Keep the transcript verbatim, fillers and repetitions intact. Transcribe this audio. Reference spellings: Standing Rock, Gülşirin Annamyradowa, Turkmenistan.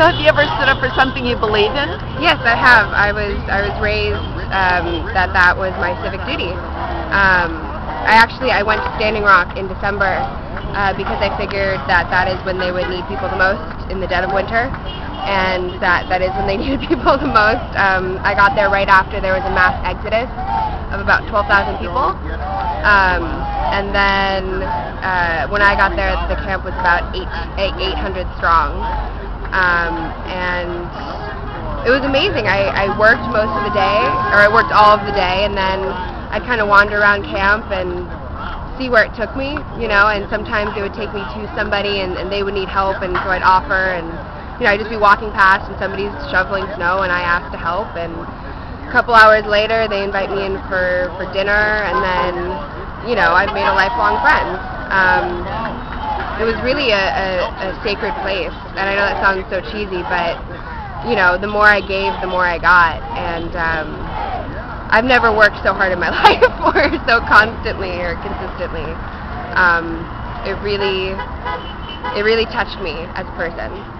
So have you ever stood up for something you believe in? Yes, I have. I was I was raised um, that that was my civic duty. Um, I actually I went to Standing Rock in December uh, because I figured that that is when they would need people the most in the dead of winter, and that that is when they needed people the most. Um, I got there right after there was a mass exodus of about twelve thousand people. Um, and then uh, when I got there, the camp was about eight hundred strong. Um, and it was amazing. I, I worked most of the day, or I worked all of the day, and then I'd kind of wander around camp and see where it took me, you know, and sometimes it would take me to somebody and, and they would need help, and so I'd offer, and, you know, I'd just be walking past and somebody's shoveling snow and I asked to help, and a couple hours later they invite me in for, for dinner, and then, you know, I've made a lifelong friend. Um, it was really a, a, a sacred place, and I know that sounds so cheesy, but, you know, the more I gave, the more I got, and um, I've never worked so hard in my life or so constantly or consistently. Um, it really, it really touched me as a person.